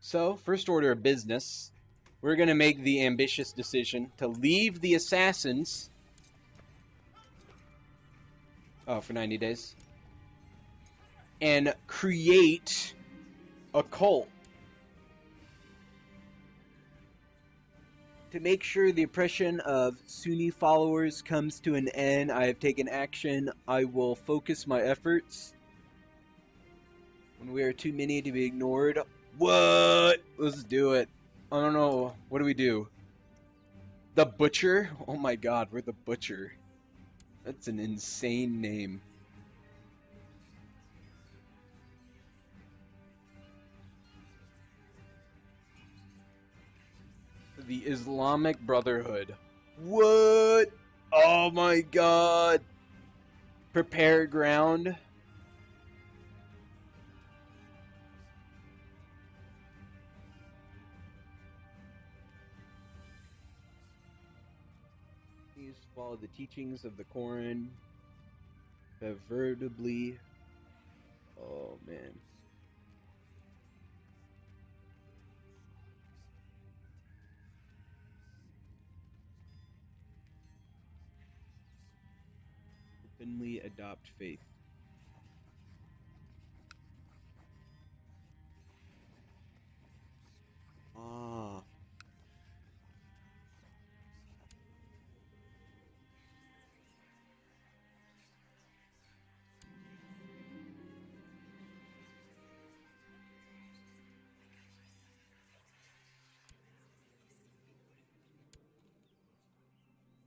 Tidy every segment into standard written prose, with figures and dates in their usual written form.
So, first order of business, we're going to make the ambitious decision to leave the assassins... Oh, for 90 days. And create a cult. To make sure the oppression of Sunni followers comes to an end, I have taken action. I will focus my efforts. When we are too many to be ignored. What? Let's do it. I don't know. What do we do? The Butcher? Oh my god, we're the Butcher. That's an insane name. The Islamic Brotherhood. What? Oh my god. Prepare ground. Please follow the teachings of the Quran. Verbatim. Oh man. Openly adopt faith. Ah.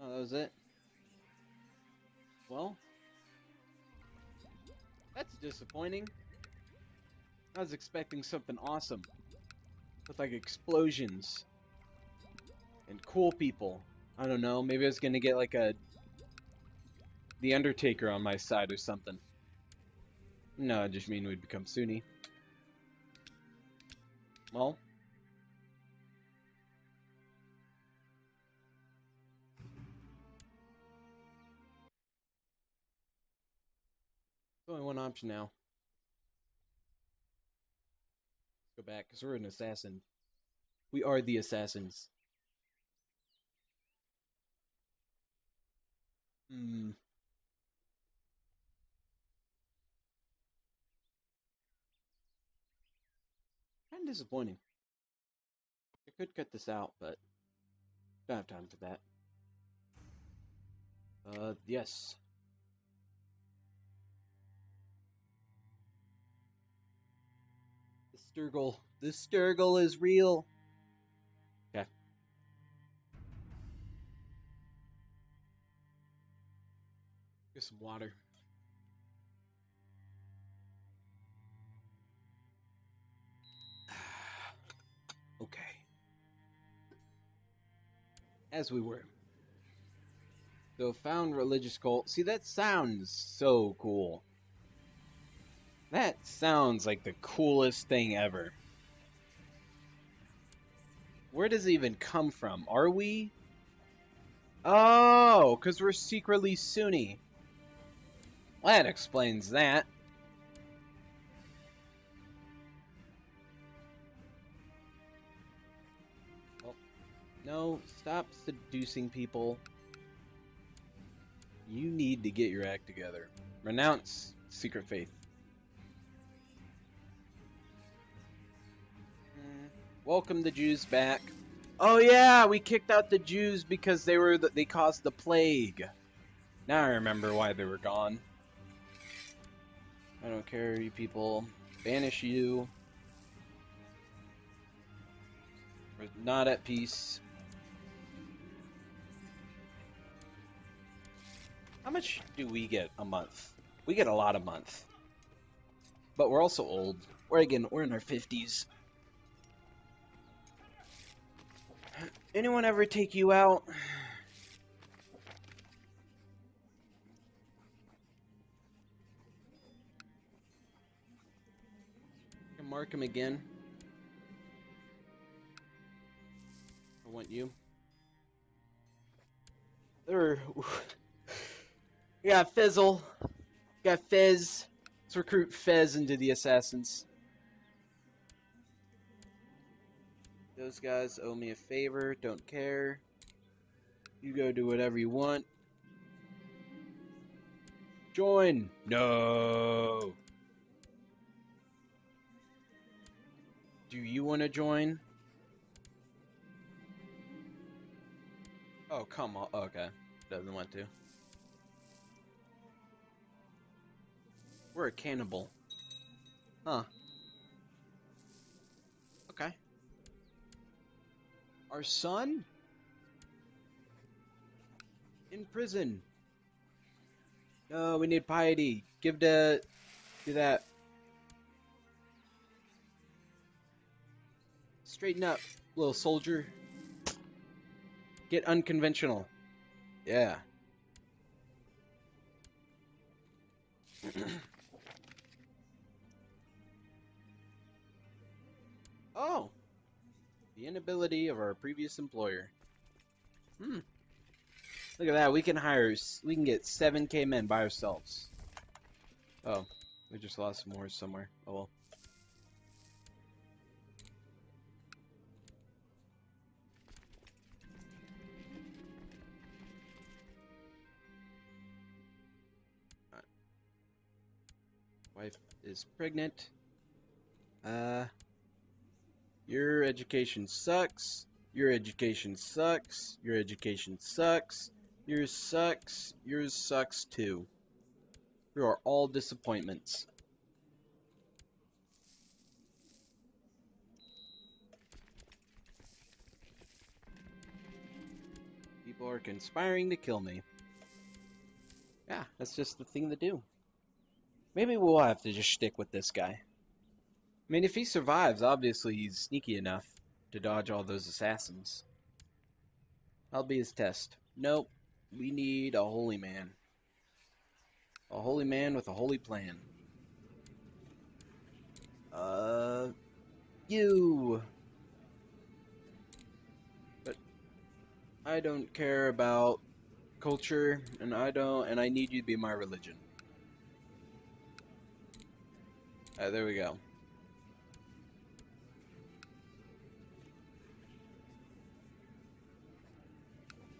Oh, that was it. Well, that's disappointing. I was expecting something awesome with like explosions and cool people. I don't know, maybe I was gonna get like the Undertaker on my side or something. No, I just mean we'd become Sunni. Well, only one option now. Let's go back, because we're an assassin. We are the assassins. Kind of disappointing. I could cut this out, but don't have time for that. Yes. Sturgle. The Sturgle is real. Okay. Get some water. Okay. As we were. So found religious cult. See, that sounds so cool. That sounds like the coolest thing ever. Where does it even come from? Are we? Oh, because we're secretly Sunni. Well, that explains that. Oh. No, stop seducing people. You need to get your act together. Renounce secret faith. Welcome the Jews back. Oh yeah, we kicked out the Jews because they were they caused the plague. Now I remember why they were gone. I don't care, you people. Banish you. We're not at peace. How much do we get a month? We get a lot a month. But we're also old. We're in our 50s. Anyone ever take you out? Can mark him again. I want you. We got Fizzle. We got Fez. Let's recruit Fez into the assassins. Those guys owe me a favor, don't care. You go do whatever you want. Join! No! Do you want to join? Oh, come on. Oh, okay. Doesn't want to. We're a cannibal. Huh. Okay. Our son? In prison. No, we need piety. Give to... do that. Straighten up, little soldier. Get unconventional. Yeah. Oh! The inability of our previous employer. Hmm. Look at that, we can get 7K men by ourselves. Oh, we just lost some horse somewhere. Oh well. Wife is pregnant. Your education sucks. Your education sucks. Your education sucks. Yours sucks. Yours sucks too. You are all disappointments. People are conspiring to kill me. Yeah, that's just the thing to do. Maybe we'll have to just stick with this guy. I mean, if he survives, obviously he's sneaky enough to dodge all those assassins. That'll be his test. Nope. We need a holy man. A holy man with a holy plan. You! But I don't care about culture, and I need you to be my religion. Alright, there we go.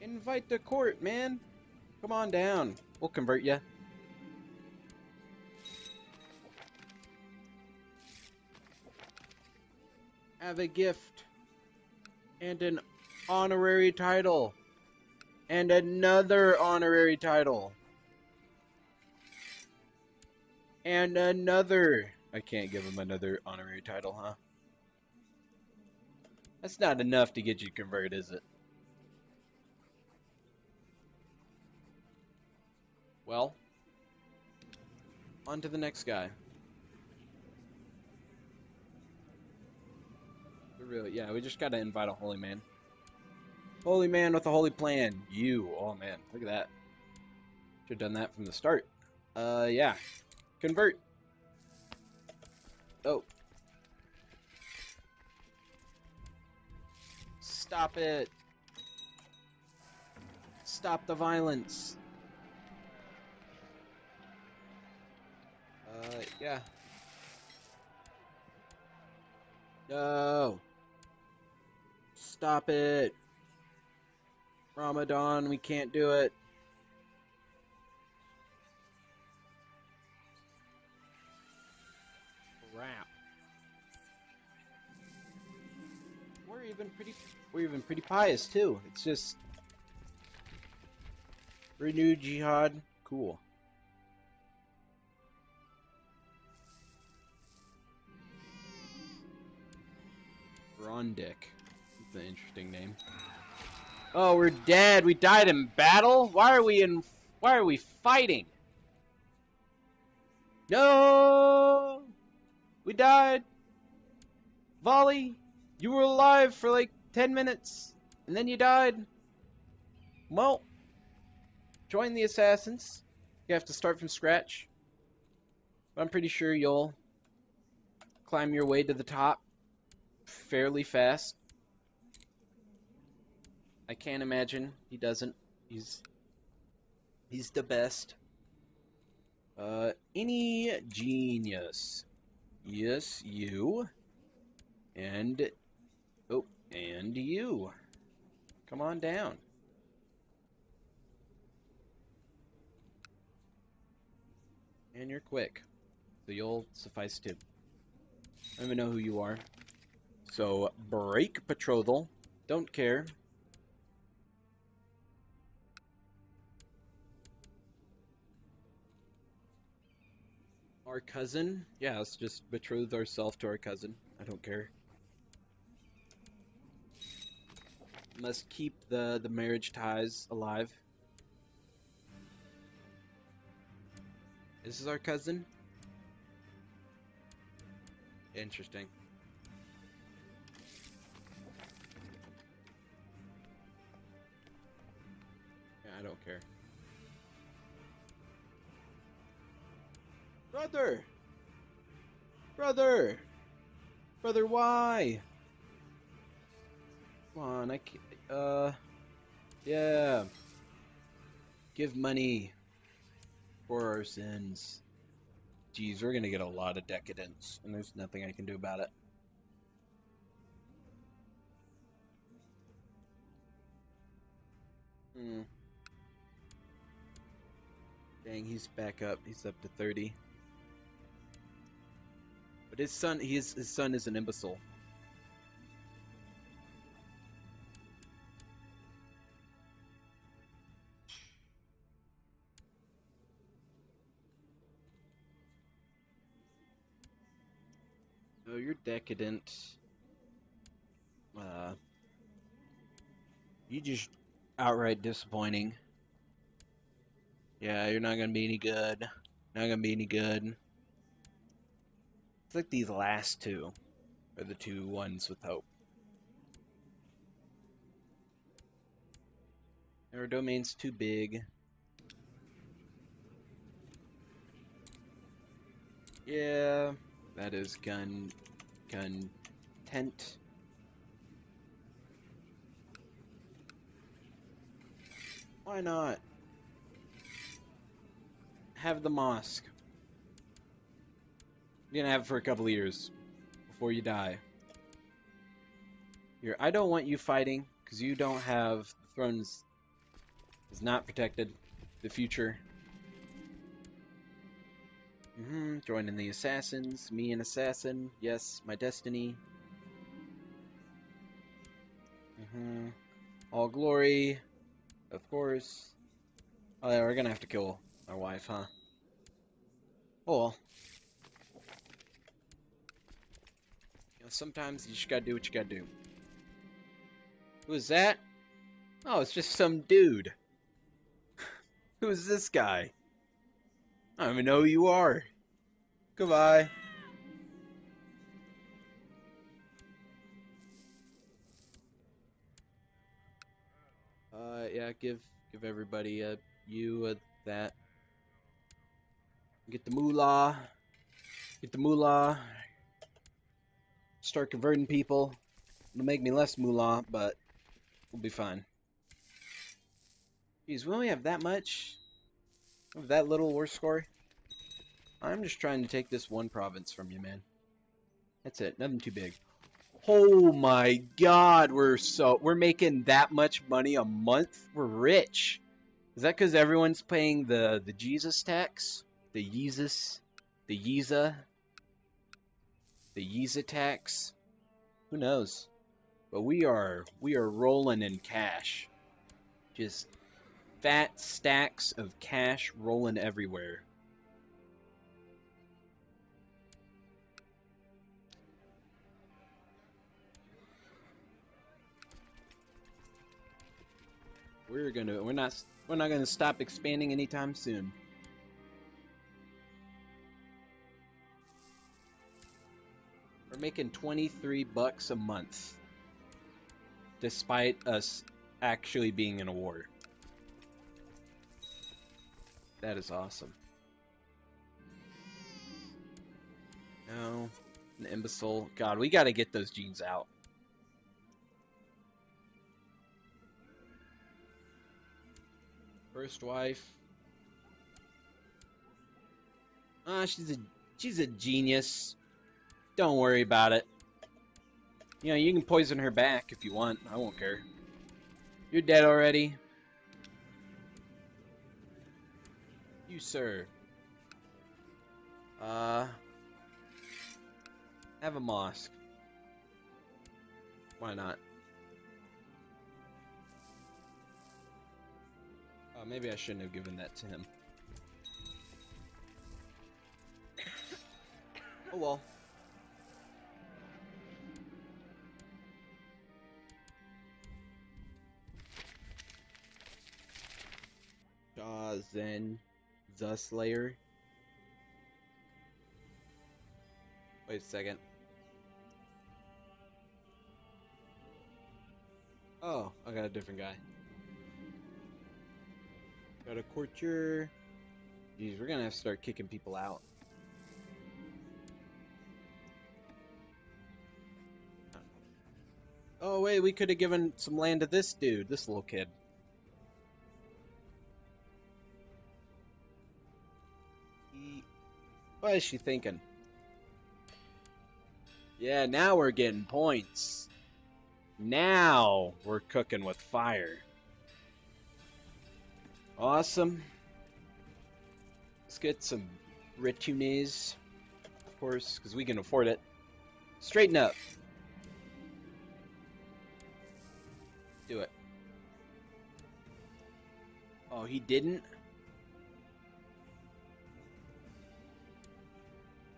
Invite the court, man. Come on down. We'll convert ya. Have a gift. And an honorary title. And another honorary title. And another... I can't give him another honorary title, huh? That's not enough to get you converted, is it? Well, on to the next guy. Yeah, we just gotta invite a holy man. Holy man with a holy plan. You. Oh, man. Look at that. Should've done that from the start. Yeah. Convert. Oh. Stop it. Stop the violence. Yeah. No. Stop it. Ramadan, we can't do it. Crap. We're even pretty pious too. It's just renew jihad. Cool. Rondick. That's an interesting name. Oh, we're dead. We died in battle. Why are we fighting? No. We died. Volley, you were alive for like 10 minutes, and then you died. Well, join the assassins. You have to start from scratch. But I'm pretty sure you'll climb your way to the top fairly fast. I can't imagine he doesn't. He's the best. Any genius. Yes, you. And... oh, And you. Come on down. And you're quick, so you'll suffice too. I don't even know who you are. So, break betrothal. Don't care. Our cousin? Yeah, let's just betroth ourselves to our cousin. I don't care. Must keep the marriage ties alive. This is our cousin? Interesting. Yeah, I don't care. Brother! Brother! Brother, why? Come on, I can't, yeah. Give money for our sins. Geez, we're gonna get a lot of decadence, and there's nothing I can do about it. Hmm. Dang, he's back up. He's up to 30. But his son, his son is an imbecile. So you're decadent. You just outright disappointing. Yeah, you're not gonna be any good. Not gonna be any good. It's like these last two are the two ones with hope. Our domain's too big. Yeah, that is gun tent. Why not? Have the mosque. You're gonna have it for a couple of years before you die. You're, I don't want you fighting because you don't have the throne is not protected. The future. Joining the assassins. Me an assassin. Yes, my destiny. All glory, of course. Oh, yeah, we're gonna have to kill my wife, huh? Oh. Well. Sometimes you just gotta do what you gotta do. Who is that? Oh, it's just some dude. Who is this guy? I don't even know who you are. Goodbye. Yeah, give everybody a that. Get the moolah. Get the moolah. Start converting people. It'll make me less moolah, but we'll be fine. Jeez, we only have that much? Of that little war score? I'm just trying to take this one province from you, man. That's it. Nothing too big. Oh my god, we're making that much money a month? We're rich. Is that because everyone's paying the Jesus tax? The Yeezus? The Yeeza? The Yeeza tax? Who knows? But we are rolling in cash. Just fat stacks of cash rolling everywhere. We're not gonna stop expanding anytime soon. We're making 23 bucks a month, despite us actually being in a war. That is awesome. No, an imbecile. God, we gotta get those genes out. First wife. Ah, she's a genius. Don't worry about it. You know, you can poison her back if you want. I won't care. You're dead already. You, sir. Have a mosque. Why not? Oh, maybe I shouldn't have given that to him. Oh well. Zen, the Slayer. Wait a second. Oh, I got a different guy. Got a courtier. Jeez, we're gonna have to start kicking people out. Oh wait, we could have given some land to this dude, this little kid. What is she thinking? Yeah, now we're getting points. Now we're cooking with fire. Awesome. Let's get some retinues, of course, because we can afford it. Straighten up. Do it. Oh, he didn't?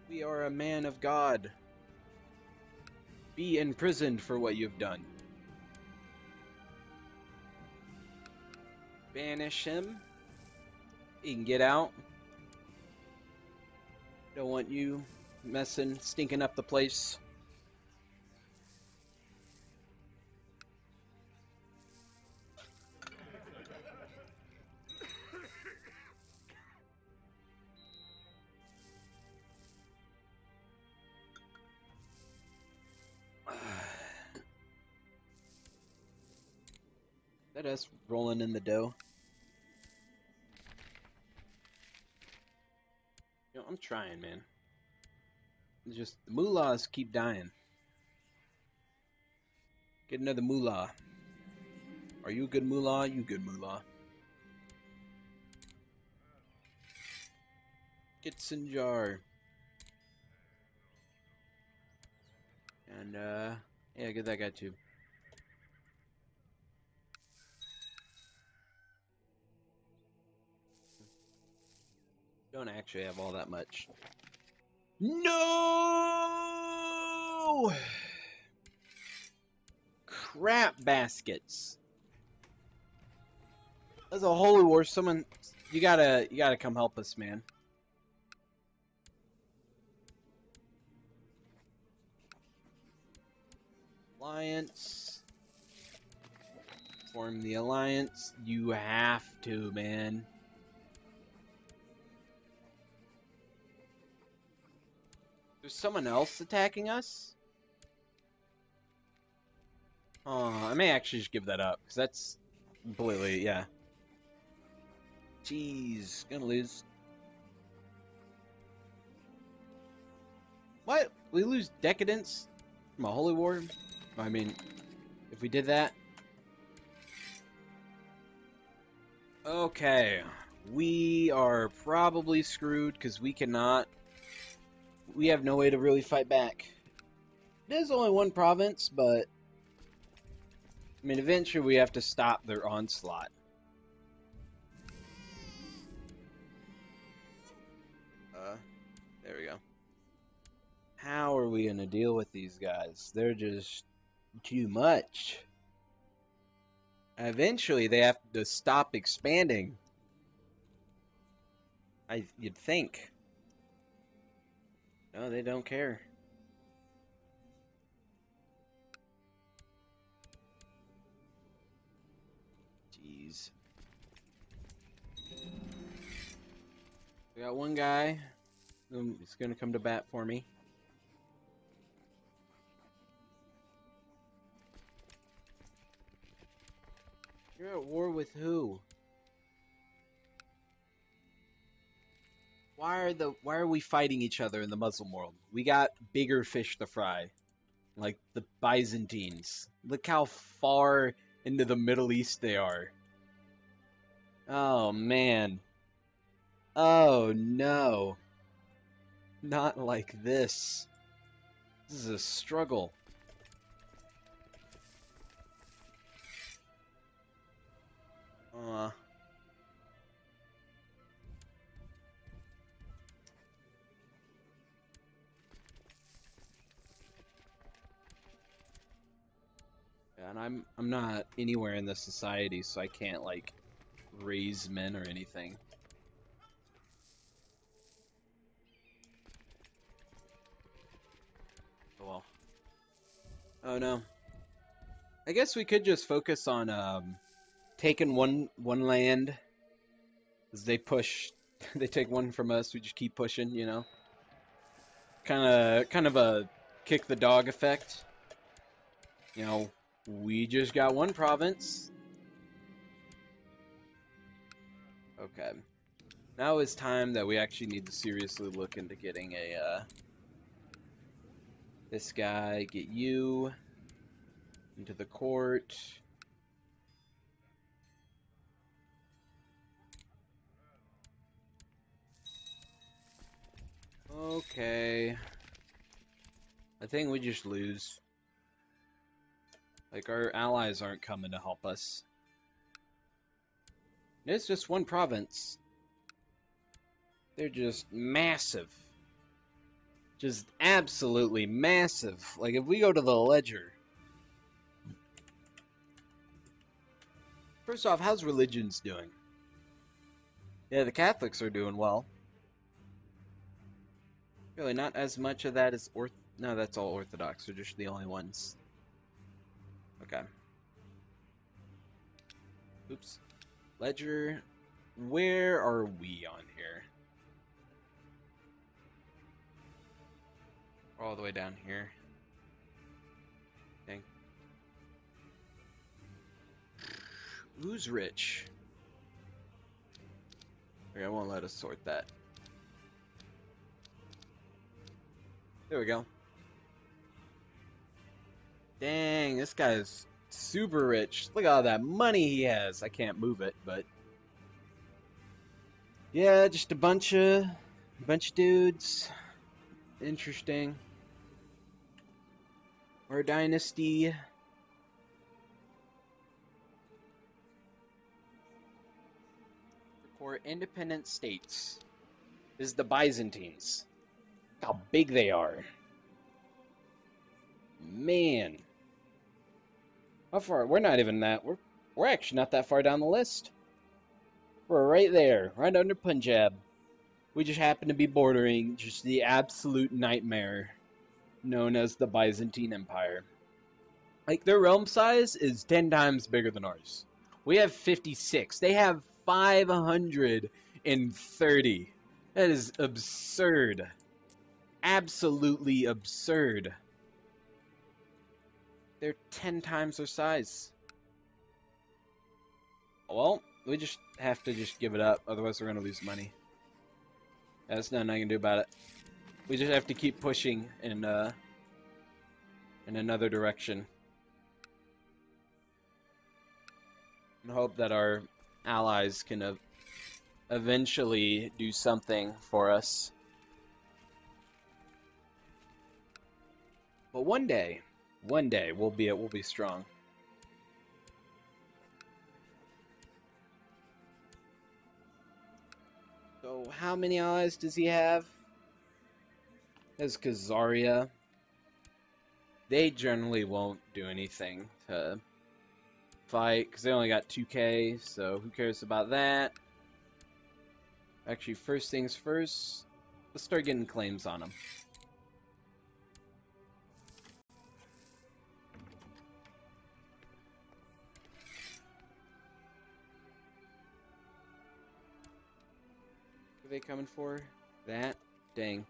We are a man of God. Be imprisoned for what you've done. Banish him. He can get out. Don't want you messing, stinking up the place. Us rolling in the dough. You know, I'm trying, man. It's just the mullahs keep dying. Get another mullah. Are you a good mullah? You good mullah. Get Sinjar. And yeah, get that guy too. Don't actually have all that much. No! Crap baskets. That's a holy war. Someone, you gotta come help us, man. Alliance. Form the alliance. You have to, man. There's someone else attacking us? Oh, I may actually just give that up, because that's completely, yeah. Jeez, gonna lose. What? We lose decadence from a holy war? I mean, if we did that. Okay, we are probably screwed, because we cannot... We have no way to really fight back. There's only one province, but... I mean, eventually we have to stop their onslaught. There we go. How are we gonna deal with these guys? They're just too much. Eventually they have to stop expanding. You'd think. No, they don't care. Jeez. We got one guy who's gonna come to bat for me. You're at war with who? Why are we fighting each other in the Muslim world? We got bigger fish to fry. like the Byzantines. Look how far into the Middle East they are. Oh, man. Oh, no. Not like this. This is a struggle. And I'm not anywhere in the society, so I can't, like, raise men or anything. Oh, well. Oh, no. I guess we could just focus on, taking one land. As they push, they take one from us, we just keep pushing, you know? Kind of a kick the dog effect. You know, we just got one province. Okay. Now is time that we actually need to seriously look into getting a, this guy, get you into the court. Okay. I think we just lose. Like, our allies aren't coming to help us. And it's just one province. They're just massive. Just absolutely massive. Like, if we go to the ledger... First off, how's religions doing? Yeah, the Catholics are doing well. Really, not as much of that as No, that's all Orthodox. They're just the only ones. Okay. Oops. Ledger. Where are we on here? All the way down here. Dang. Who's rich? Okay, I won't let us sort that. There we go. Dang, this guy is super rich. Look at all that money he has. I can't move it, but yeah, just a bunch of dudes. Interesting. Our dynasty. For independent states is the Byzantines. How big they are. Man. How far? We're not even that. We're actually not that far down the list. We're right there, right under Punjab. We just happen to be bordering just the absolute nightmare known as the Byzantine Empire. Like, their realm size is 10 times bigger than ours. We have 56. They have 530. That is absurd. Absolutely absurd. They're 10 times their size. Well, we just have to just give it up, otherwise we're going to lose money. Yeah, there's nothing I can do about it. We just have to keep pushing in another direction. And hope that our allies can eventually do something for us. But one day we'll be strong. So how many allies does he have? There's Kazaria. They generally won't do anything to fight because they only got 2k, so who cares about that? Actually, first things first, let's start getting claims on them. They coming for that? Dang.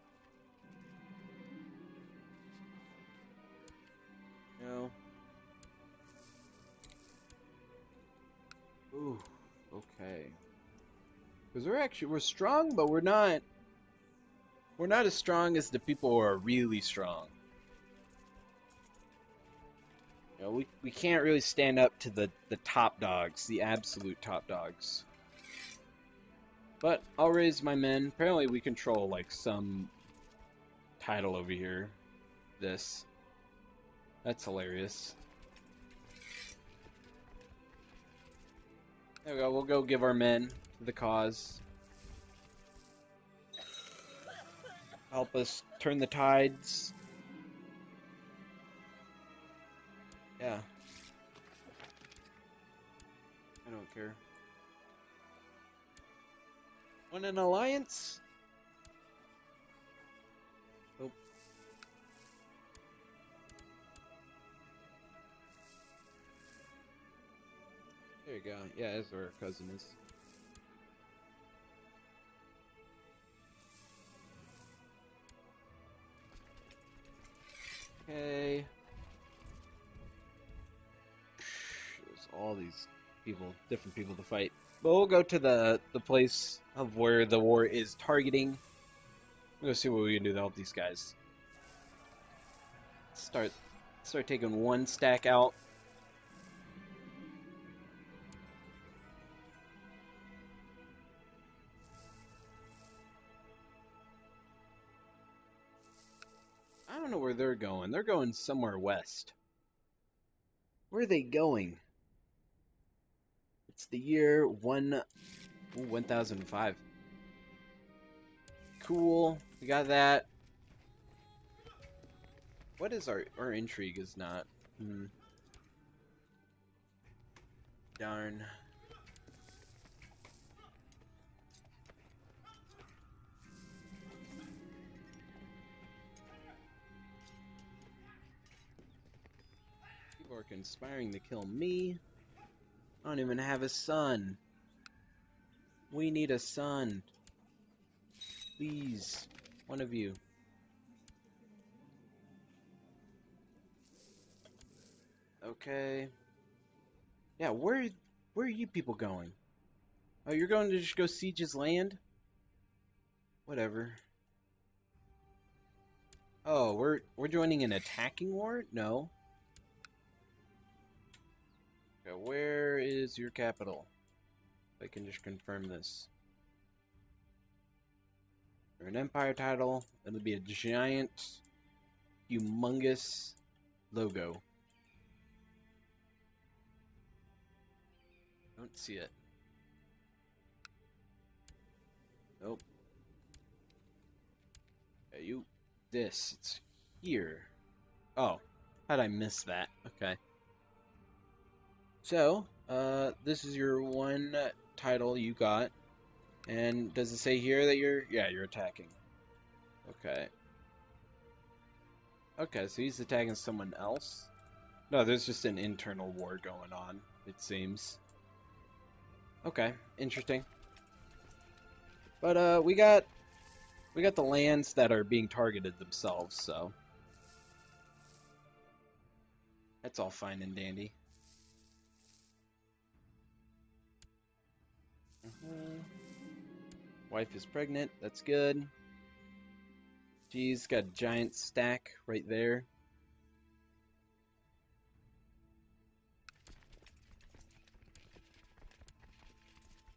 No. Ooh. Okay. Because we're strong, but we're not as strong as the people who are really strong. You know, we can't really stand up to the top dogs, the absolute top dogs. But I'll raise my men. Apparently we control, like, some title over here. This. That's hilarious. There we go. We'll go give our men to the cause. Help us turn the tides. Yeah. I don't care. Want an alliance? Nope. There you go. Yeah, that's where our cousin is. Okay. There's all these people, different people to fight. But we'll go to the place of where the war is targeting. We'll go see what we can do to help these guys. Start taking one stack out. I don't know where they're going. They're going somewhere west. Where are they going? It's the year 1005. Cool. We got that. What is our intrigue is not. Darn. People are conspiring to kill me. I don't even have a son. We need a son. Please. One of you. Okay. Yeah, where are you people going? Oh, you're going to just go siege his land? Whatever. Oh, we're joining an attacking war? No. Okay, where is your capital? If I can just confirm this. Or an empire title. It'll be a giant, humongous logo. Don't see it. Nope. Okay, you. This. It's here. Oh. How'd I miss that? Okay. So, this is your one title you got, and does it say here that you're attacking? Okay. Okay, so he's attacking someone else? No, there's just an internal war going on, it seems. Okay, interesting. But, we got the lands that are being targeted themselves, so. That's all fine and dandy. Wife is pregnant. That's good. Geez, got a giant stack right there.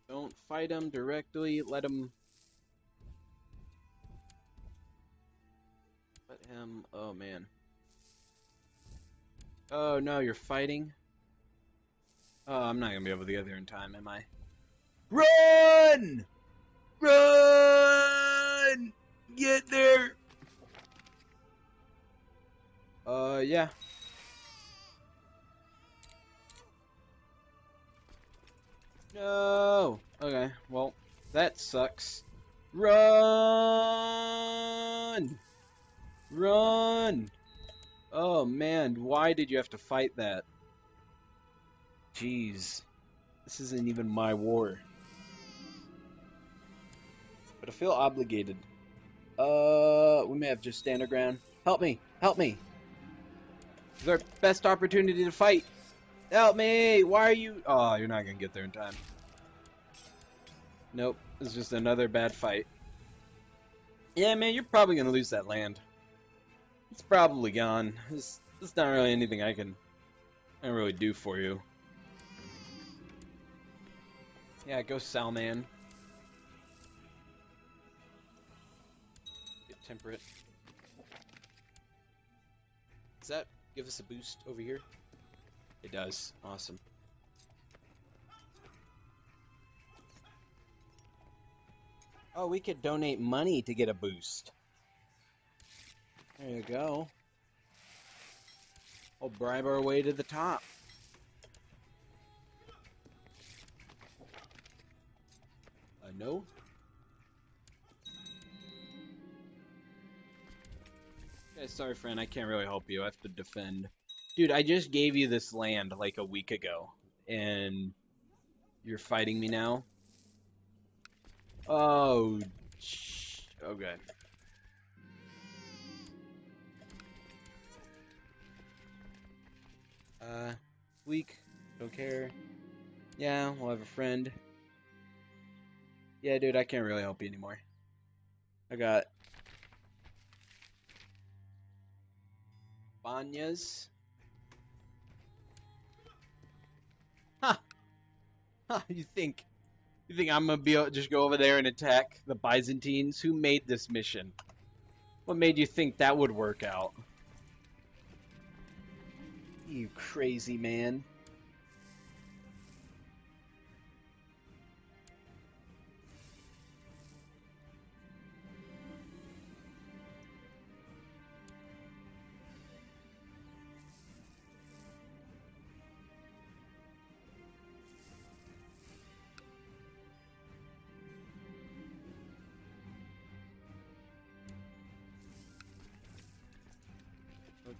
Don't fight them directly. Let him. Oh man. Oh no, you're fighting. Oh, I'm not gonna be able to get there in time, am I? Run! Run! Get there! Yeah. No! Okay, well, that sucks. Run! Run! Oh, man, why did you have to fight that? Jeez. This isn't even my war. But I feel obligated. We may have just stand our ground. Help me! Help me! This is our best opportunity to fight! Help me! Why are you... Oh, you're not gonna get there in time. Nope. It's just another bad fight. Yeah, man, you're probably gonna lose that land. It's probably gone. There's not really anything I can I really do for you. Yeah, go Salman. Get temperate. Does that give us a boost over here? It does. Awesome. Oh, we could donate money to get a boost. There you go. We'll bribe our way to the top. No. Yeah, sorry, friend. I can't really help you. I have to defend. Dude, I just gave you this land like a week ago, and you're fighting me now? Oh, okay. Weak. Don't care. Yeah, we'll have a friend. Yeah, dude, I can't really help you anymore. I got Banyas. Ha! Huh. You think I'm gonna be able to just go over there and attack the Byzantines? Who made this mission? What made you think that would work out? You crazy man.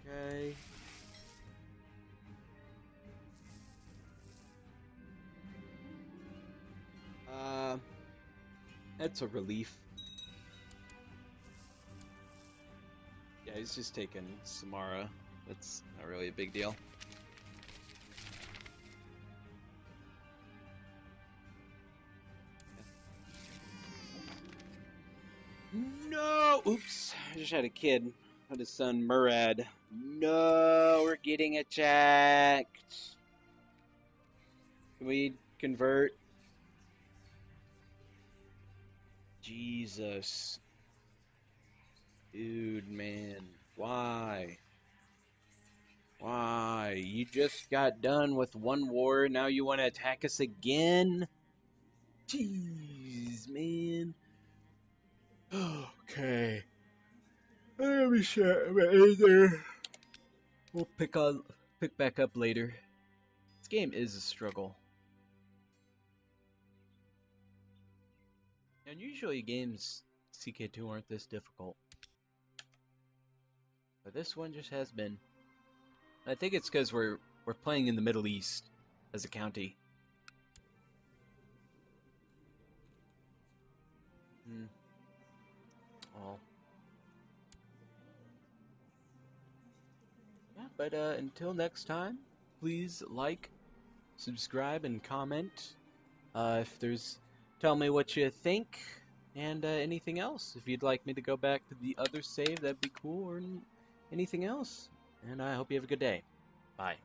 Okay. That's a relief. Yeah, he's just taking Samara. That's not really a big deal. No! Oops. I just had a kid. Had his son Murad. No, we're getting attacked. Can we convert? Jesus. Dude, man. Why? Why? You just got done with one war, now you want to attack us again? Jeez, man. Okay. Let me shut my either. We'll pick back up later. This game is a struggle. And usually games CK2 aren't this difficult. But this one just has been. I think it's because we're playing in the Middle East as a county. Oh. But until next time, please like, subscribe, and comment. If there's, tell me what you think, and anything else. If you'd like me to go back to the other save, that'd be cool, or anything else. And I hope you have a good day. Bye.